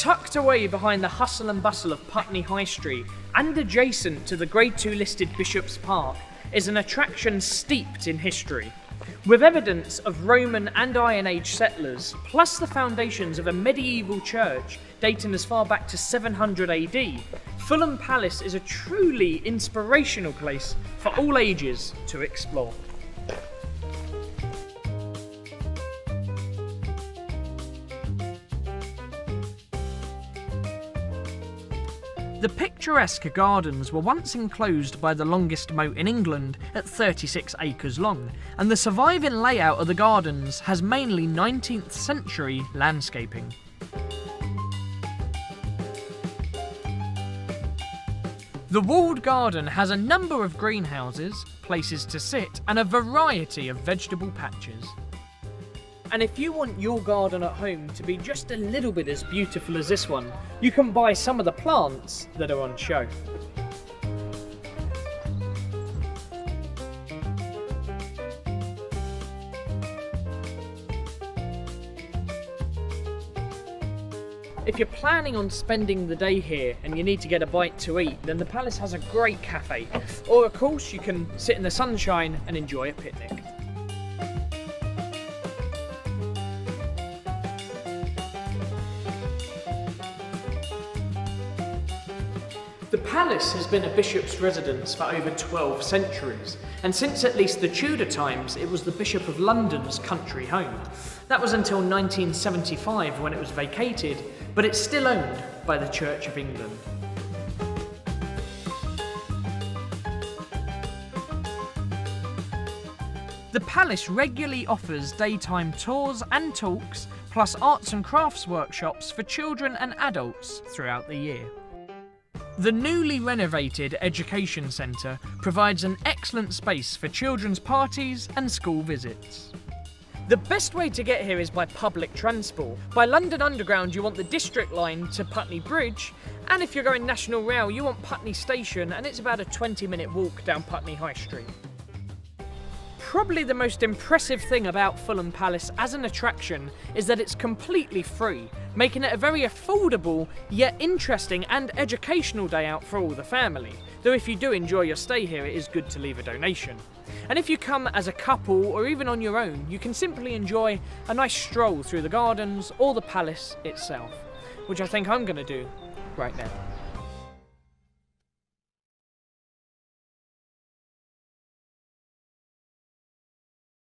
Tucked away behind the hustle and bustle of Putney High Street and adjacent to the Grade 2 listed Bishop's Park is an attraction steeped in history, with evidence of Roman and Iron Age settlers, plus the foundations of a medieval church dating as far back to 700 AD, Fulham Palace is a truly inspirational place for all ages to explore. The picturesque gardens were once enclosed by the longest moat in England at 36 acres long, and the surviving layout of the gardens has mainly 19th century landscaping. The walled garden has a number of greenhouses, places to sit, and a variety of vegetable patches. And if you want your garden at home to be just a little bit as beautiful as this one, you can buy some of the plants that are on show. If you're planning on spending the day here and you need to get a bite to eat, then the palace has a great cafe. Or of course, you can sit in the sunshine and enjoy a picnic. The palace has been a bishop's residence for over 12 centuries, and since at least the Tudor times it was the Bishop of London's country home. That was until 1975 when it was vacated, but it's still owned by the Church of England. The palace regularly offers daytime tours and talks, plus arts and crafts workshops for children and adults throughout the year. The newly renovated Education Centre provides an excellent space for children's parties and school visits. The best way to get here is by public transport. By London Underground you want the District line to Putney Bridge, and if you're going National Rail you want Putney Station, and it's about a 20-minute walk down Putney High Street. Probably the most impressive thing about Fulham Palace as an attraction is that it's completely free, making it a very affordable yet interesting and educational day out for all the family. Though if you do enjoy your stay here, it is good to leave a donation. And if you come as a couple or even on your own, you can simply enjoy a nice stroll through the gardens or the palace itself, which I think I'm going to do right now.